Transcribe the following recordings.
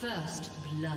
First blood.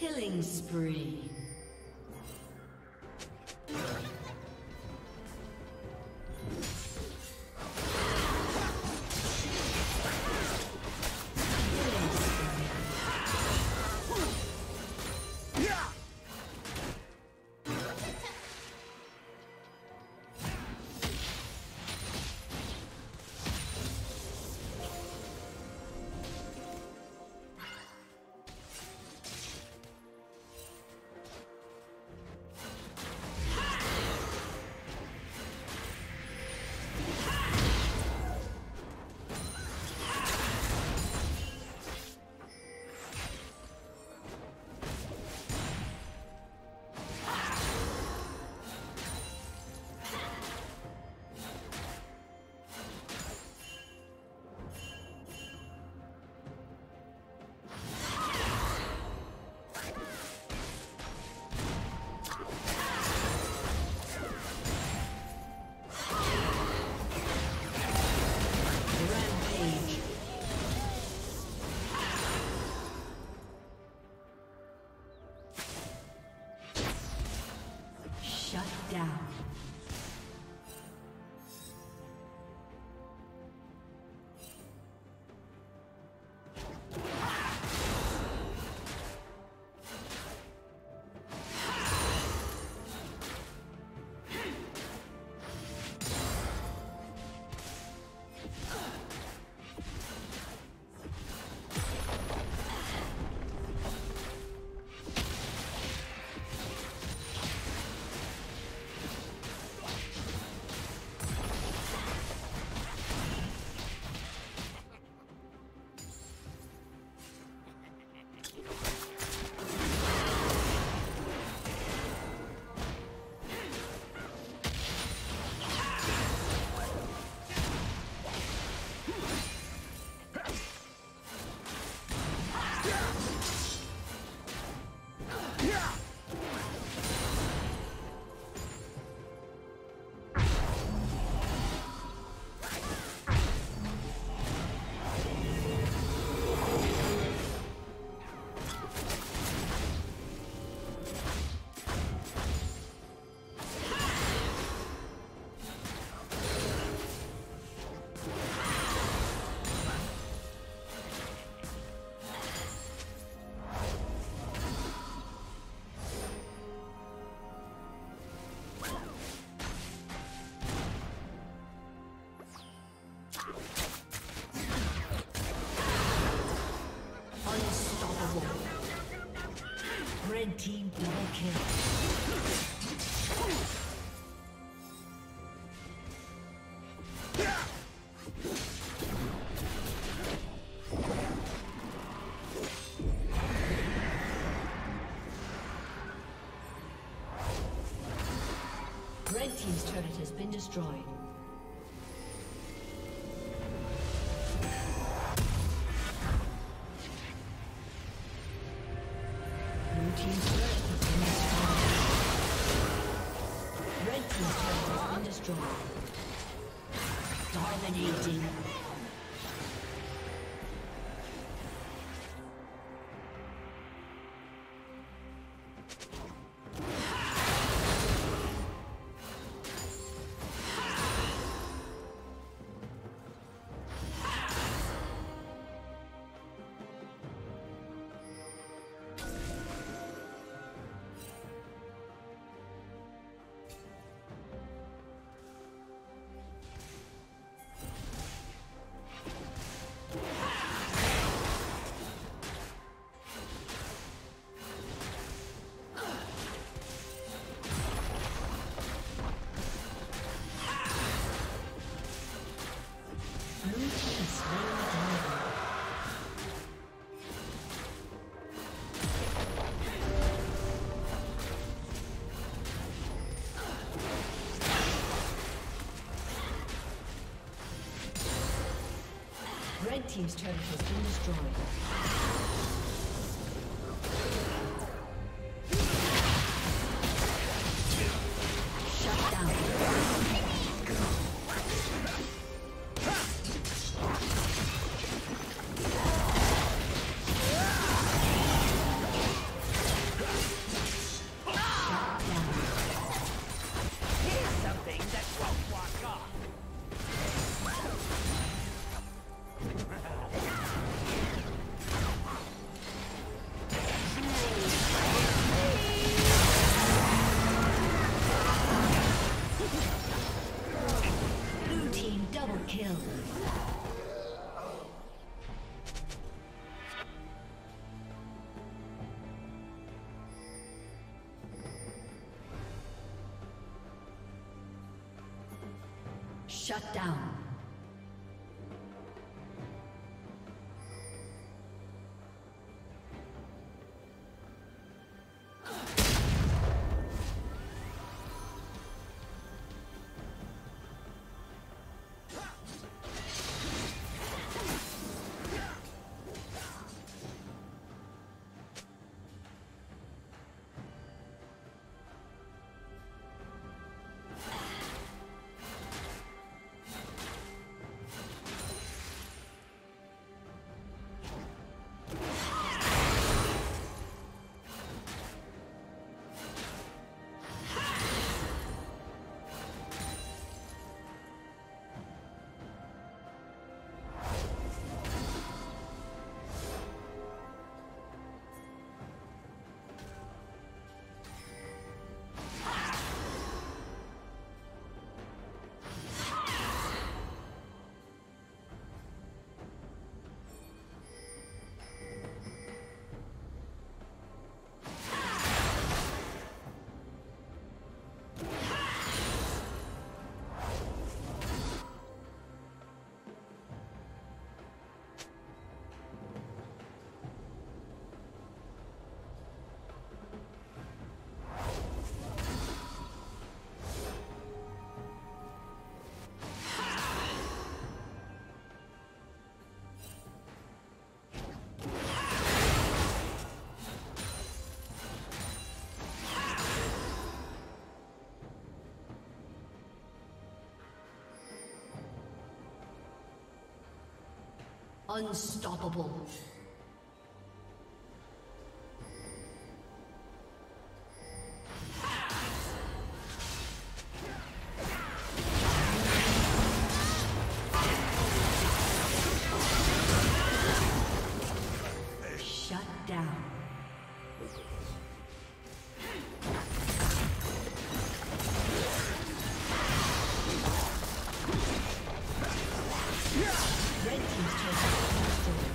Killing spree. team's turret has been destroyed. Blue team's turret has been destroyed. Red team's turret has been destroyed. Dominating. Red team's turret has been destroyed. Shut down. Unstoppable. Red team's turret has been destroyed.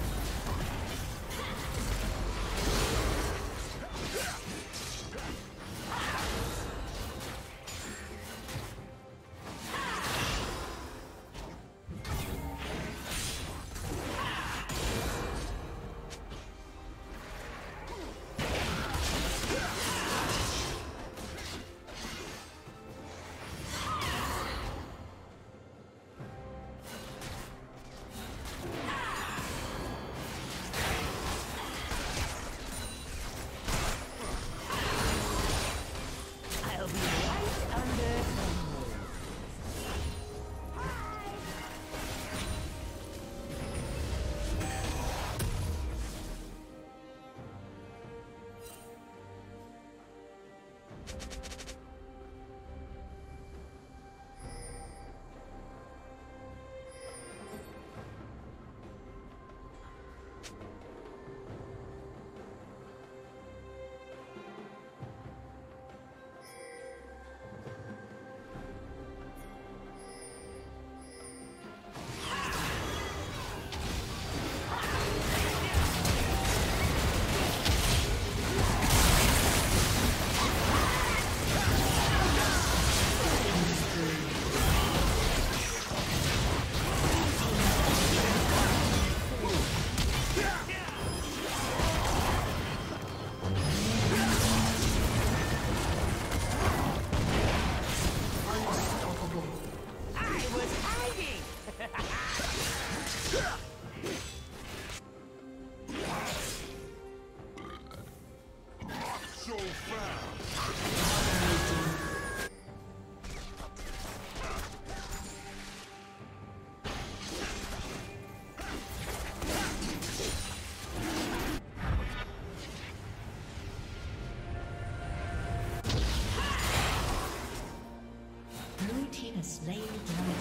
slain the dragon.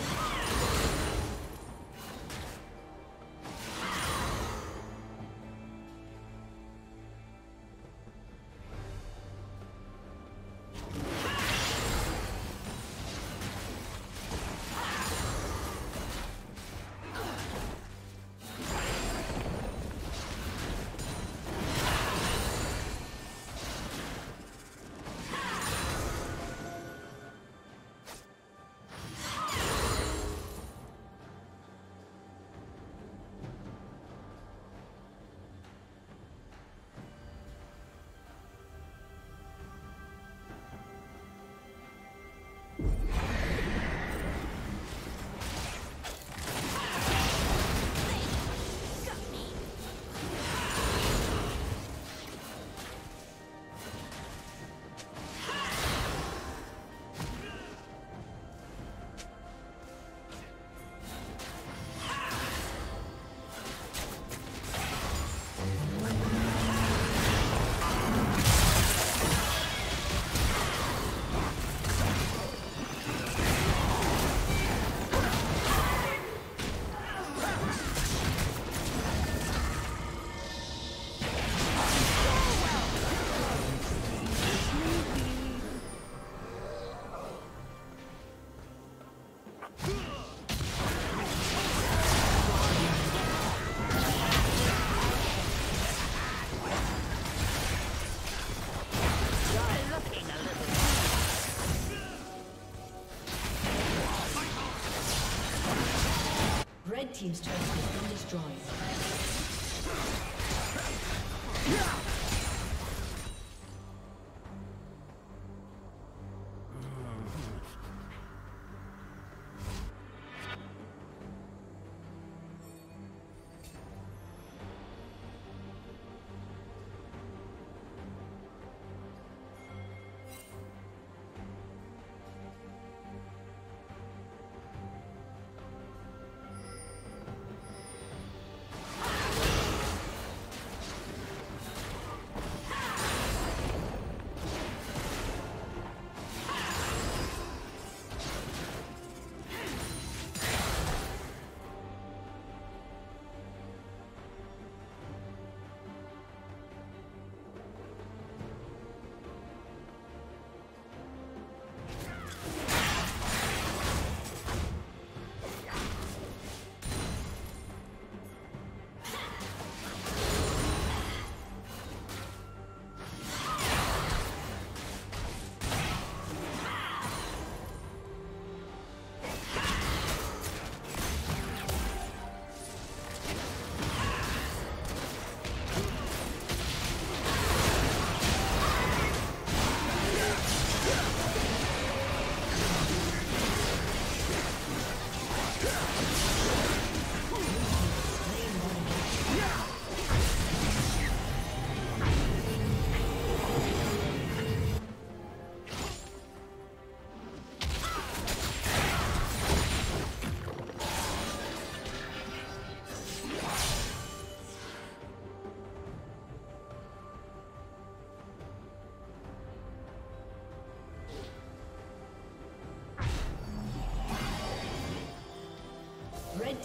Red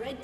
Red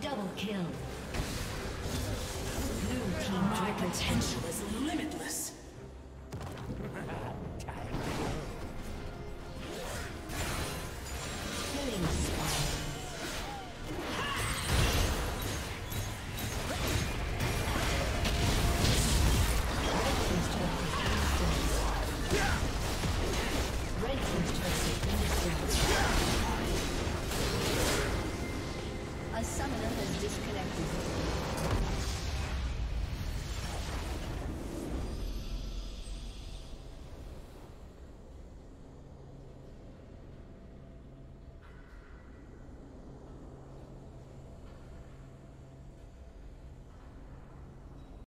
Double kill. Blue team, my potential is limitless. Killing spike. Red team's turret has been destroyed. A summoner